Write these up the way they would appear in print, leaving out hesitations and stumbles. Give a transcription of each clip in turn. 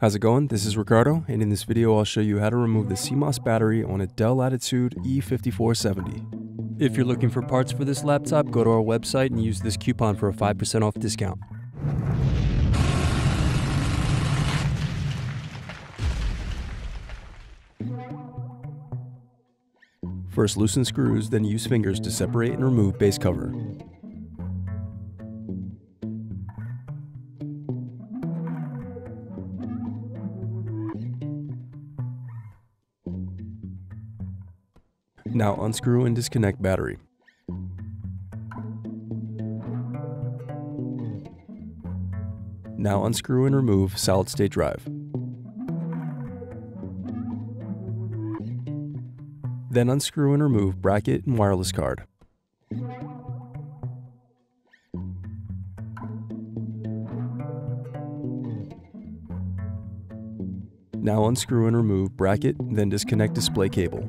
How's it going? This is Ricardo, and in this video I'll show you how to remove the CMOS battery on a Dell Latitude E5470. If you're looking for parts for this laptop, go to our website and use this coupon for a 5% off discount. First, loosen screws, then use fingers to separate and remove base cover. Now unscrew and disconnect battery. Now unscrew and remove solid state drive. Then unscrew and remove bracket and wireless card. Now unscrew and remove bracket, then disconnect display cable.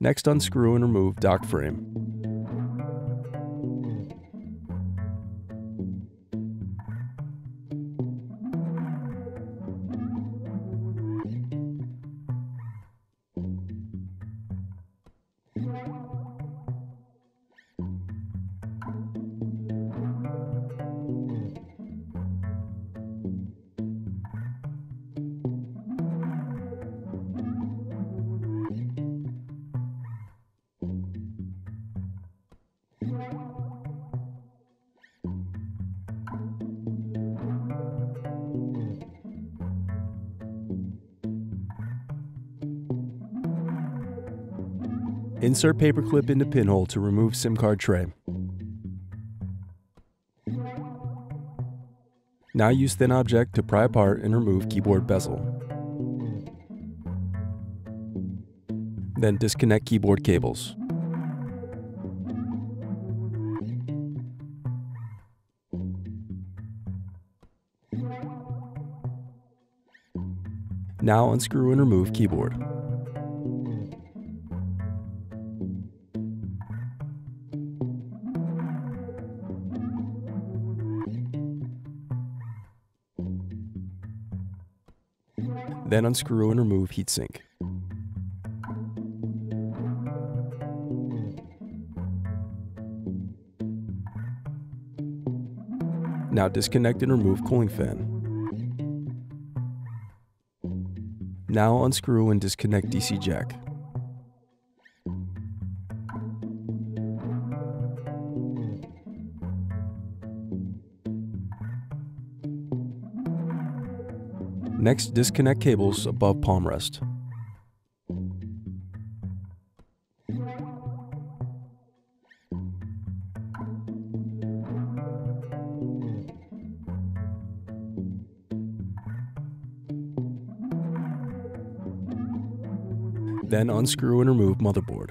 Next, unscrew and remove dock frame. Insert paperclip into pinhole to remove SIM card tray. Now use thin object to pry apart and remove keyboard bezel. Then disconnect keyboard cables. Now unscrew and remove keyboard. Then unscrew and remove heatsink. Now disconnect and remove cooling fan. Now unscrew and disconnect DC jack. Next, disconnect cables above palm rest. Then unscrew and remove motherboard.